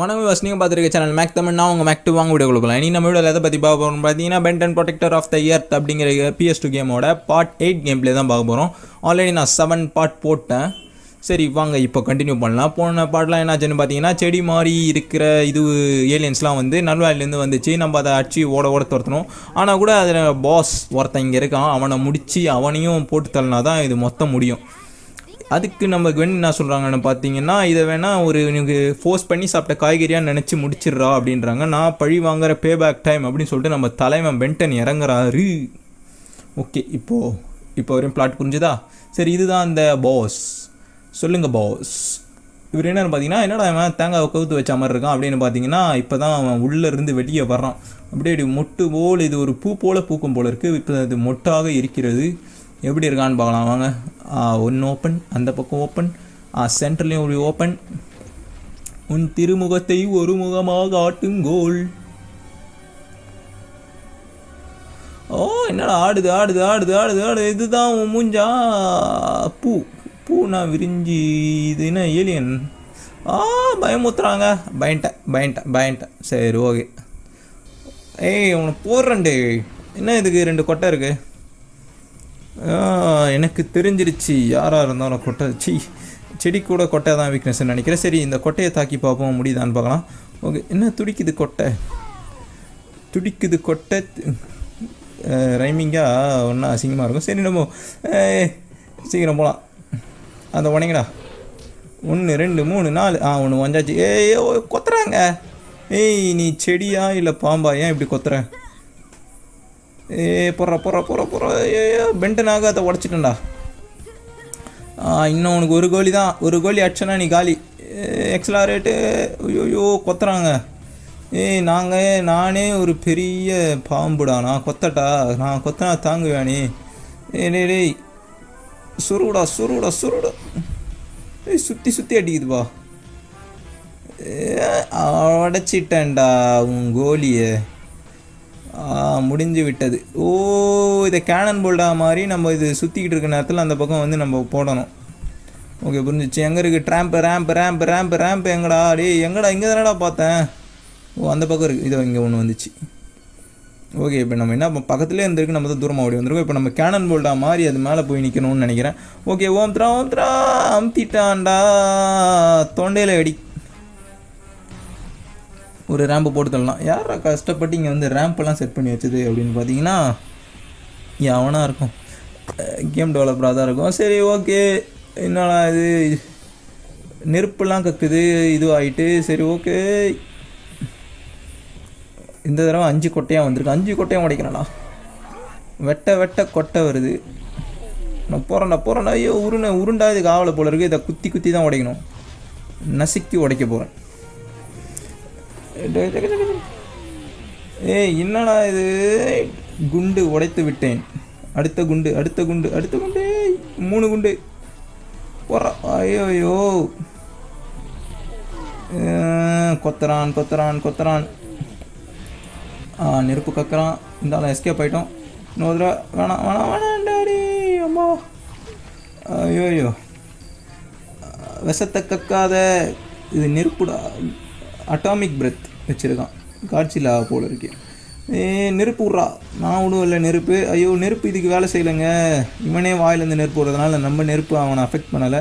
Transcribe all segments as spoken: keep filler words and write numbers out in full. வணக்கம் வியூவர்ஸ், நீங்க பாத்துக்கிற சேனல் மேக் தமிழ். நான் உங்க மேக் டூ வாங்க வீடியோ கொடுக்கலாம். இன்னைக்கு நம்ம வீடியோல எதை பத்தி பார்க்க போறோம்னு பார்த்தீங்கன்னா, Ben Ten protector of the earth அப்படிங்கிற P S two கேமோட பார்ட் எயிட் கேம் ப்ளே தான் பார்க்க போறோம். ஆல்ரெடி நான் செவன் பார்ட் போட்டேன். சரி வாங்க இப்போ கண்டினியூ பண்ணலாம். போன பார்ட்லாம் என்ன ஆச்சுன்னு பார்த்தீங்கன்னா, செடி மாதிரி இருக்கிற இது ஏலியன்ஸ்லாம் வந்து நல்வாயிலேருந்து வந்துச்சு. நம்ம அதை அடிச்சு ஓட ஓட துரத்தணும். ஆனால் கூட அதில் பாஸ் ஒருத்தன் இங்கே இருக்கான். அவனை முடித்து அவனையும் போட்டு தள்ளினா தான் இது மொத்தம் முடியும். அதுக்கு நமக்கு வேணும் என்ன சொல்கிறாங்கன்னு பார்த்தீங்கன்னா, இதை வேணால் ஒரு எனக்கு ஃபோர்ஸ் பண்ணி சாப்பிட்ட காய்கறியாக நினச்சி முடிச்சிடுறா அப்படின்றாங்க. நான் பழி வாங்குகிற பே பேக் டைம் அப்படின்னு சொல்லிட்டு நம்ம தலைவன் பென்டன் இறங்குறாரு. ஓகே, இப்போது இப்போ வரையும் பிளாட் புரிஞ்சுதா? சரி, இதுதான் அந்த பாஸ். சொல்லுங்கள் பாஸ். இவர் என்னென்னு பார்த்தீங்கன்னா, என்னடா அவன் தேங்காய் கவுத்து வச்ச மாதிரி இருக்கான் அப்படின்னு பார்த்தீங்கன்னா, இப்போ தான் அவன் உள்ளேருந்து வெளியே வர்றான். அப்படியே இப்படி மொட்டு போல், இது ஒரு பூ போல் பூக்கும் போல் இருக்குது. இப்போ அது மொட்டாக இருக்கிறது. எப்படி இருக்கான்னு பார்க்கலாம் வாங்க. ஒன்று ஓப்பன், அந்த பக்கம் ஓப்பன், சென்டர்லேயும் ஒரு ஓப்பன். உன் திருமுகத்தை ஒரு முகமாக ஆட்டுங்கோல். ஓ என்னடா ஆடுது ஆடுது ஆடுது ஆடுது ஆடுது. இதுதான் உன் மூஞ்சா? பூ பூ நான் விரிஞ்சி. இது என்ன ஏலியன்? ஆ பயமுத்துறாங்க. பயன்ட்டேன் பயன்ட்டேன் பயன்ட்டேன் சரி ஓகே. ஏய் உனக்கு போடுறேன்டே. என்ன இதுக்கு ரெண்டு கொட்டை இருக்குது? எனக்கு தெரிஞ்சிருச்சு யாராக இருந்தாலும் கொட்டை. சி செடி கூட கொட்டை தான் வீக்னஸ்ன்னு நினைக்கிறேன். சரி, இந்த கொட்டையை தாக்கி பார்ப்போம், முடியுதான்னு பார்க்கலாம். ஓகே, என்ன துடிக்குது கொட்டை? துடிக்குது கொட்டை ரைமிங்காக ஒன்றா அசிங்கமாக இருக்கும். சரி நம்ம சீக்கிரம் போகலாம். அந்த உடனேங்கடா ஒன்று ரெண்டு மூணு நாலு. ஆ ஒன்று வந்தாச்சு. ஏ கொத்துறாங்க. ஏய் நீ செடியா இல்லை பாம்பா? ஏன் இப்படி கொத்துற? ஏ போடுற போடுற போகிற போகிற ஏ பென்டனாக அதை உடச்சிட்டேன்டா. இன்னும் உனக்கு ஒரு கோலி தான். ஒரு கோலி அடிச்சனா நீ காலி. எக்ஸலாரேட்டு. ஐயோயோ கொத்துறாங்க. ஏய் நாங்கள் நானே ஒரு பெரிய பாம்புடா. நான் கொத்தட்டா? நான் கொத்தனா தாங்குவேனே. ஏ டே டேய் சுருடா சுருடா சுருடா. ஏய் சுற்றி சுற்றி அடிக்குதுப்பா. உடச்சிட்டேன்டா உன் கோலியை. முடிஞ்சு விட்டது. ஓ இதை கேனன் போல்டா மாதிரி நம்ம இது சுற்றிக்கிட்டு இருக்க நேரத்தில் அந்த பக்கம் வந்து நம்ம போடணும். ஓகே புரிஞ்சிச்சு. எங்கே இருக்குது ட்ராம்பு? ரேம்பு ரேம்பு ரேம்பு ரேம்பு எங்கடா? டே எங்கடா? இங்கே தானடா பார்த்தேன். ஓ அந்த பக்கம் இருக்குது. இதோ இங்கே ஒன்று வந்துச்சு. ஓகே இப்போ நம்ம என்ன பக்கத்துலேயே இருந்திருக்கு, நம்ம தான் தூரமாக ஓடி வந்திருக்கோம். இப்போ நம்ம கேனன் போல்டா மாதிரி அது மேலே போய் நிற்கணும்னு நினைக்கிறேன். ஓகே ஓம் திரா ஓம் திரா அமுத்திட்டான்டா. தொண்டையில் அடி. ஒரு ரேம்பு போட்டு தள்ளலாம். யாரா கஷ்டப்பட்டு இங்கே வந்து ரேம்பெல்லாம் செட் பண்ணி வச்சது அப்படின்னு பார்த்தீங்கன்னா, எவனாக இருக்கும், கேம் டெவலப்பராக தான் இருக்கும். சரி ஓகே, என்னடா இது நெருப்புலாம் கக்குது இதுவாகிட்டு. சரி ஓகே, இந்த தடவை அஞ்சு கொட்டையாக வந்திருக்கு. அஞ்சு கொட்டையாக உடைக்கிறேன்டா. வெட்ட வெட்ட கொட்டை வருது. நான் போகிறேன்டா போகிறேன்டா. ஐயோ உருண்டை உருண்டா. இது காவலை போல் இருக்குது. இதை குத்தி குத்தி தான் உடைக்கணும். நசுக்கி உடைக்க போகிறேன். ஏய் என்னடா இது? குண்டு உடைத்து விட்டேன். அடுத்த குண்டு அடுத்த குண்டு அடுத்த குண்டு. மூணு குண்டு போடுற. ஐயோயோ கொத்துறான் கொத்துறான் கொத்துறான். நெருப்பு கக்குறான். இருந்தாலும் எஸ்கேப் ஆகிட்டோம். இன்னொரு தடவை வேணாம் வேணாம் வேணாம் டாடி அம்மா. ஐயோயோ விஷத்தை கக்காத. இது நெருப்புடா. அட்டாமிக் பிரெத் வச்சுருக்கான். காட்சிலா போல் இருக்கு. ஏ நெருப்பு விட்றா. நான் ஒன்றும் இல்லை நெருப்பு. ஐயோ நெருப்பு இதுக்கு வேலை செய்யலைங்க. இவனே வாயிலேருந்து நெருப்பு விடுறதுனால நம்ம நெருப்பு அவனை அஃபெக்ட் பண்ணலை.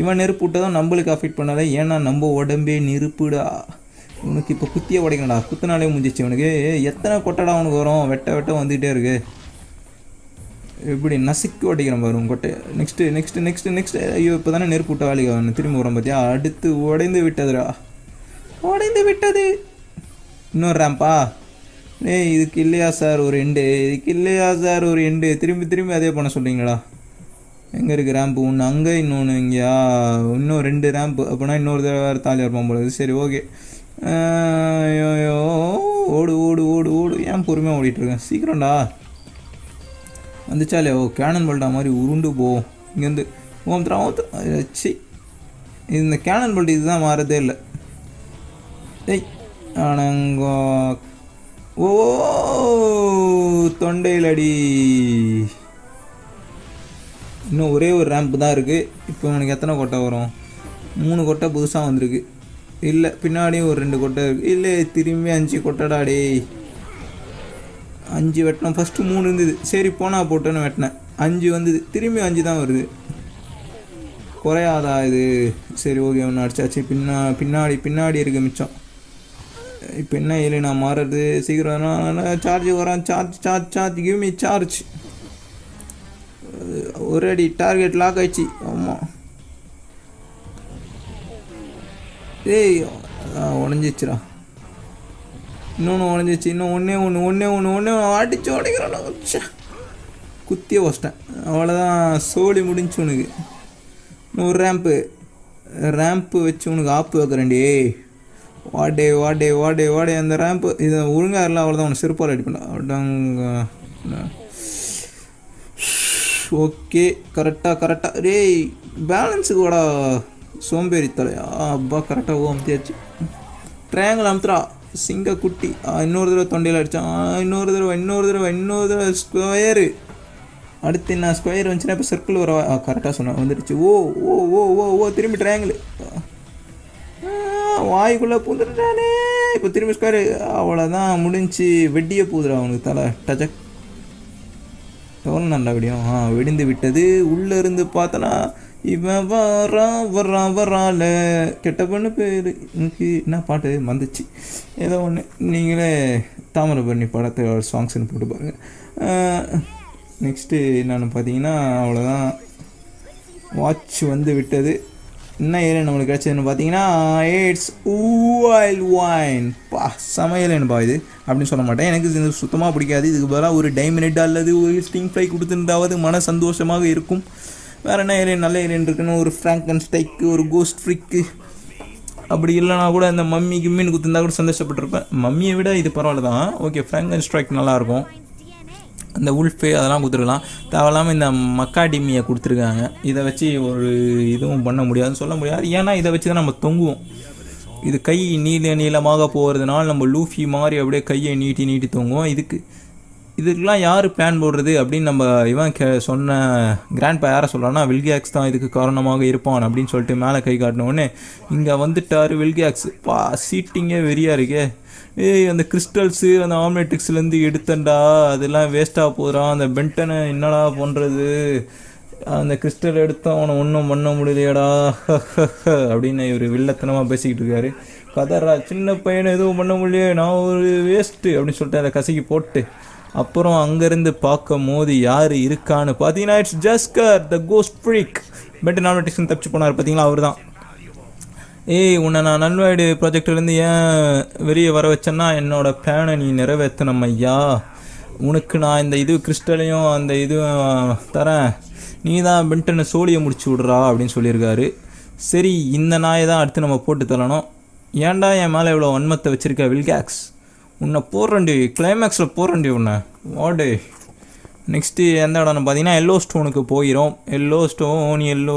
இவன் நெருப்பு விட்டதும் நம்மளுக்கு அஃபெக்ட் பண்ணலை. ஏன்னா நம்ம உடம்பே நெருப்புடா. உனக்கு இப்போ குத்தியே உடைக்கணும்டா. குத்தினாலே முடிஞ்சிச்சு உனக்கு. எத்தனை கொட்டடா உனக்கு வரும்? வெட்ட வெட்ட வந்துக்கிட்டே இருக்கு. எப்படி நசுக்கி உடைக்கிற மாதிரி வரும் கொட்டை. Next next next next. ஐயோ இப்போ தானே நெருப்பு விட்ட வேலைக்கு அவன் திரும்பி வரும் பார்த்தியா. அடுத்து உடைந்து விட்டதுடா. உடைந்து விட்டது. இன்னொரு ரேம்பா? ஏ இதுக்கு இல்லையா சார் ஒரு எண்டு? இதுக்கு இல்லையா சார் ஒரு எண்டு? திரும்பி திரும்பி அதே பண்ண சொல்கிறீங்களா? எங்கே இருக்குது ரேம்பு? ஒன்று அங்கே, இன்னொன்று இங்கேயா? இன்னும் ரெண்டு ரேம்பு. அப்படின்னா இன்னொரு தடவை வேறு தாலியாக இருப்பான் போகிறது. சரி ஓகே. ஐயோயோ ஓடு ஓடு ஓடு ஓடு. ஏன் பொறுமையாக ஓடிட்டுருக்கேன்? சீக்கிரம்டா வந்துச்சாலே. ஓ கேனன் போல்டா மாதிரி உருண்டு போ இங்கேருந்து. ஓம்த்ரா ஓம்த்ரா. சி இந்த கேனன் போல்ட் இதுதான் மாறதே இல்லை. ஏய் ஆனங்கோ. ஓ தொண்டையில் அடி. இன்னும் ஒரே ஒரு ரேம்ப் தான் இருக்குது. இப்போ எனக்கு எத்தனை கொட்டை வரும்? மூணு கொட்டை புதுசாக வந்திருக்கு. இல்ல பின்னாடி ஒரு ரெண்டு கொட்டை இருக்கு. இல்ல திரும்பி அஞ்சு கொட்டடா டேய். அஞ்சு வெட்டணும். ஃபர்ஸ்ட் மூணு இருந்தது. சரி போனா போட்டேன்னு வெட்டினேன். அஞ்சு வந்தது. திரும்பி அஞ்சு தான் வருது. குறையாதா இது? சரி ஓகே ஒன்று அடிச்சாச்சு. பின்னா பின்னாடி பின்னாடி இருக்குது மிச்சம். இப்போ என்ன இல்லை நான் மாறுறது சீக்கிரம். சார்ஜ் வரான். Charge charge charge give me charge. ஒரு அடி டார்கெட் லாக் ஆயிடுச்சு. ஆமாம் ஏய் உடஞ்சிச்சுரா. இன்னொன்று உடஞ்சிச்சு. இன்னும் ஒன்றே ஒன்று ஒன்றே ஒன்று ஒன்றே அடிச்சு உடைக்கிறோம். குத்தியே வச்சிட்டேன். அவ்வளோதான் சோழி முடிஞ்சு. உனக்கு இன்னும் ஒரு ரேம்ப்பு ரேம்ப்பு வச்சு உனக்கு ஆப்பு வைக்கிறேன்டி. வாடே வாடே வாடே வாடே அந்த ரேம்ப்பு இதை ஒழுங்காக இல்லை. அவ்வளோதான் உனக்கு செருப்பால் அடிப்பேன். அவ்வளோதான் ஓகே கரெக்டாக கரெக்டாக. டேய் பேலன்ஸுக்கு வாடா சோம்பேறி தலையா. அப்பா கரெக்டாக அமுத்தியாச்சு. ட்ரையாங்கிள் அமுத்துறா சிங்க குட்டி. இன்னொரு தடவை தொண்டையில் அடித்தான். இன்னொரு தடவை இன்னொரு தடவை இன்னொரு தடவை ஸ்கொயரு. அடுத்து நான் ஸ்கொயர் வந்துச்சுன்னா இப்போ சர்க்கிள் வரவா. கரெக்டாக சொன்னேன் வந்துடுச்சு. ஓ ஓ ஓ ஓ ஓ திரும்பி ட்ரையாங்கிள். வாய்க்குள்ளே பூந்துட்டானே. இப்போ திரும்பி ஸ்கொயரு. அவ்வளோதான் முடிஞ்சு. வெட்டியே பூதுடா அவனுக்கு தலை. டச்சக் எவ்வளோ நல்லா விடியும். ஆ வெடிந்து விட்டது. உள்ளே இருந்து பார்த்தனா இவன் வரா வரா வரால கெட்ட பொண்ணு பேர். இன்னைக்கு என்ன பாட்டு வந்துச்சு ஏதோ ஒன்று. நீங்களே தாமிரபரணி படத்தை சாங்ஸ்ன்னு போட்டு பாருங்கள். நெக்ஸ்ட்டு என்னென்னு பார்த்தீங்கன்னா அவ்வளோதான். வாட்ச் வந்து விட்டது. என்ன ஏழை நம்மளுக்கு கிடச்சதுன்னு பார்த்தீங்கன்னா எய்ட்ஸ் ஊல் ஒயின். பா சமையலன்பா இது அப்படின்னு சொல்ல மாட்டேன். எனக்கு இது சுத்தமாக பிடிக்காது. இதுக்கு பதிலாக ஒரு டைமினட் அல்லது ஒரு ஸ்டிங் ஃப்ளை கொடுத்துருந்தாவது மன சந்தோஷமாக இருக்கும். வேறு என்ன ஏரியன் நல்ல ஏரியன் இருக்குன்னு ஒரு ஃப்ராங்கன் ஸ்டைக்கு ஒரு கோஸ்ட் ஃப்ரிக்கு அப்படி இல்லைனா கூட அந்த மம்மி கிம்மின்னு குத்துருந்தா கூட சந்தோஷப்பட்டிருப்பேன். மம்மியை விட இது பரவாயில்ல தான். ஓகே ஃப்ராங்கன் ஸ்ட்ரைக் நல்லாயிருக்கும். அந்த உல்ஃபே அதெல்லாம் கொடுத்துருக்கலாம். தேவையில்லாமல் இந்த மக்காடிமியை கொடுத்துருக்காங்க. இதை வச்சு ஒரு இதுவும் பண்ண முடியாதுன்னு சொல்ல முடியாது. ஏன்னா இதை வச்சு தான் நம்ம தொங்குவோம். இது கை நீள நீளமாக போகிறதுனால நம்ம லூஃபி மாதிரி அப்படியே கையை நீட்டி நீட்டி தொங்குவோம். இதுக்கு இதுக்கெலாம் யார் பிளான் போடுறது அப்படின்னு நம்ம இவன் கே சொன்ன கிராண்ட்பா யாரை சொல்கிறான்னா வில்கியாக்ஸ் தான் இதுக்கு காரணமாக இருப்பான் அப்படின்னு சொல்லிட்டு மேலே கை காட்டினோடனே இங்கே வந்துட்டார் வில்கியாக்ஸ். பா சீட்டிங்கே வெறியாக இருக்கே. ஏய் அந்த கிறிஸ்டல்ஸு அந்த ஆம்னெட்டிக்ஸ்லேருந்து எடுத்தண்டா அதெல்லாம் வேஸ்ட்டாக போகிறான். அந்த பென்டனை என்னடா பண்ணுறது அந்த கிறிஸ்டல் எடுத்து அவனை ஒன்றும் பண்ண முடியலையடா அப்படின்னு இவர் வில்லத்தனமாக பேசிக்கிட்டு இருக்காரு. கதரா சின்ன பையனை எதுவும் பண்ண முடியலையே நான் ஒரு வேஸ்ட்டு அப்படின்னு சொல்லிட்டு அதை கசக்கி போட்டு அப்புறம் அங்கேருந்து பார்க்கும் போது யார் இருக்கான்னு பார்த்தீங்கன்னா it's Zs'Skayr the Ghostfreak. Ben Ten ஆம்னெட்டிக்ஸ்னு தப்பிச்சு போனார் பார்த்தீங்களா அவர் தான். ஏய் உன்னை நான் நல்வாய்டு ப்ராஜெக்ட்லேருந்து ஏன் வெளியே வர வச்சேன்னா என்னோடய பிளானை நீ நிறைவேற்றணும் ஐயா. உனக்கு நான் இந்த இது கிறிஸ்டலையும் அந்த இதுவும் தரேன். நீ தான் பென்டனை சோழியை முடிச்சு விட்றா அப்படின்னு சொல்லியிருக்காரு. சரி இந்த நாயை தான் அடுத்து நம்ம போட்டு தரணும். ஏன்டா என் மேலே இவ்வளோ வன்மத்தை வச்சுருக்க வில்காக்ஸ். உன்னை போடுறண்டி கிளைமேக்ஸில் போடுறண்டி உன்னை வாடே. நெக்ஸ்ட்டு எந்த இடம்னு பார்த்தீங்கன்னா எல்லோ ஸ்டோனுக்கு போயிடும். எல்லோ ஸ்டோன் எல்லோ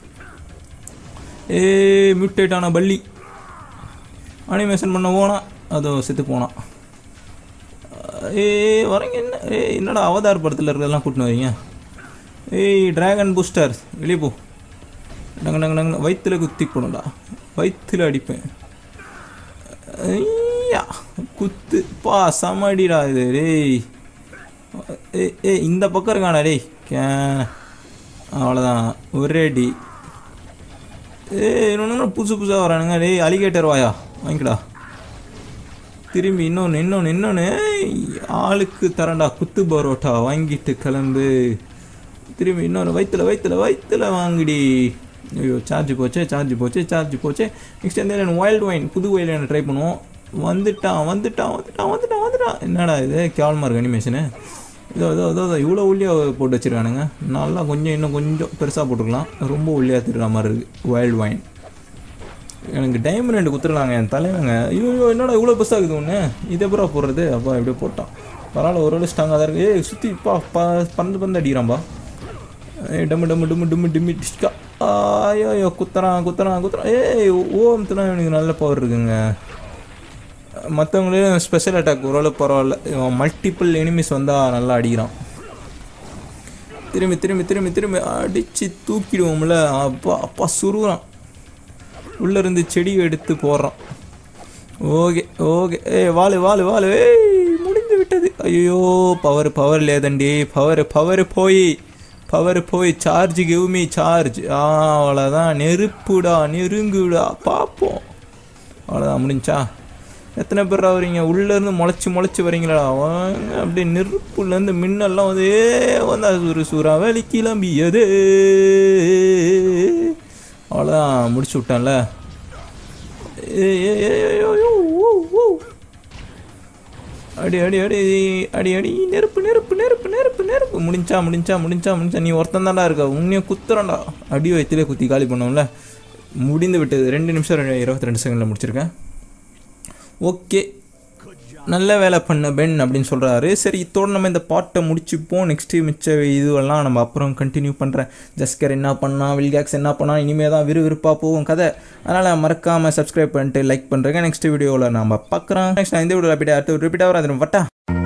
ஏ மியூட்டேட் ஆன பள்ளி அனிமேஷன் பண்ண போனா அதோ செத்து போனான். ஏ வரீங்க என்ன? ஏ என்னடா அவதார் படத்தில் இருக்கிறதெல்லாம் கூட்டின்னு வரீங்க. ஏய் ட்ராகன் பூஸ்டர் வெளியே போ. நாங்கள் நாங்கள் நாங்கள் வயிற்றில் குத்தி போனோம்டா. வயிற்றில் அடிப்பேன் ஐயா குத்து. பா சமடிடா இது. டேய் ஏ ஏ இந்த பக்கம் இருக்கானா டேய் கே. அவ்வளோதான் ஒரே டி. ஏ இன்னொன்று புதுசு புதுசாக வரானுங்க. டேய் அலிகேட்டர் வாயா வாங்கிக்கடா. திரும்பி இன்னொன்று இன்னொன்று இன்னொன்று ஆளுக்கு தரண்டா. குத்து பரோட்டா வாங்கிட்டு கிளம்பு. திரும்பி இன்னொன்று வயிற்றுல வயிற்றுல வயிற்றுல வாங்கிடி. ஐயோ சார்ஜ் போச்சே சார்ஜ் போச்சே சார்ஜ் போச்சே. நெக்ஸ்ட் எந்த வைல்டு ஒயின் புது ஒயிலான ட்ரை பண்ணுவோம். வந்துட்டான் வந்துட்டான் வந்துட்டான் வந்துட்டான் வந்துட்டான். என்னடா இது கேவலமாக இருக்குது அனிமேஷனு. இதோ இதோ இதோ இதோ இவ்வளோ ஒல்லியாக போட்டு வச்சுருக்கானுங்க. நல்லா கொஞ்சம் இன்னும் கொஞ்சம் பெருசாக போட்டுருக்கலாம். ரொம்ப ஒல்லியாக திருடுற மாதிரி இருக்குது வைல்டு ஒயின். எனக்கு டைமண்ட் ரெண்டு குத்துறாங்க என் தலைவங்க ஐயோ என்னடா இவ்ளோ பெருசா இருக்குது ஒண்ணு இத புற போறது அப்பா இப்படி போட்டான் பரவால ஒரு ஒரு ஸ்டாங்கா இருக்கு ஏய் சுத்தி பா பந்து பந்து அடிக்குறான் பா ஏய் டம் டம் டம் டம் டிமி டிஸ்கா ஐயோ குத்துறான் குத்துறான் குத்துறான் ஏய் ஓம் தன எனக்கு நல்ல பவர் இருக்குங்க மத்தவங்களே ஸ்பெஷல் அட்டாக் ஓரளவு பரவால மல்டிபிள் எனிமீஸ் வந்தா நல்லா அடிக்குறான் திரும்பி திரும்பி திரும்பி திரும்பி அடிச்சு தூக்கிடுவோம்ல அப்பா அப்பா சுருறான் உள்ள இருந்து செடி எடுத்து போறான் ஓகே ஓகே ஏய் வாளு வாளு வாளு ஏய் முடிந்து விட்டது ஐயோ பவர் பவர் லேதண்டி பவர் பவர் போய் பவர் போய் சார்ஜ் கிவ் மீ சார்ஜ் ஆ அவ்வளோதான் நெருப்புடா நெருங்குடா பார்ப்போம் அவ்வளோதான் முடிஞ்சா எத்தனை பேர் வரீங்க உள்ளேருந்து முளைச்சி முளைச்சி வரீங்களா அப்படியே நெருப்புலேருந்து மின்னெல்லாம் வந்து வந்தா ஒரு சூறா வேலைக்கு கிளம்பியது அவ்வளோதான் முடிச்சு விட்டான்ல அடி அடி அடி அடி அடி நெருப்பு நெருப்பு நெருப்பு நெருப்பு நெருப்பு முடிஞ்சா முடிஞ்சா முடிஞ்சா முடிஞ்சா நீ ஒருத்தன் தாண்டா இருக்க உன்னையும் குத்துறான்டா அடி வயிற்றுலேயே குத்தி காலி பண்ணோம்ல முடிந்து விட்டது ரெண்டு நிமிஷம் இருபத்தி ரெண்டு செகண்டில் முடிச்சிருக்கேன் ஓகே நல்ல வேலை பண்ண பென் அப்படின்னு சொல்கிறாரு சரி இதோடு நம்ம இந்த பாட்டை முடிச்சுப்போம் நெக்ஸ்ட்டு மிச்ச இதுவெல்லாம் நம்ம அப்புறம் கண்டினியூ பண்ணுறேன் ஜஸ்கர் என்ன பண்ணால் வில்கேக்ஸ் என்ன பண்ணால் இனிமேல் தான் விறுவிறுப்பாக போகும் கதை அதனால் மறக்காமல் சப்ஸ்கிரைப் பண்ணிட்டு லைக் பண்ணுறேங்க நெக்ஸ்ட் வீடியோவில் நம்ம பார்க்குறோம் நெக்ஸ்ட் நான் இந்த வீடியோவில் போய்ட்டு அடுத்த ரிப்பீட் ஆகிறேன் அது வட்டா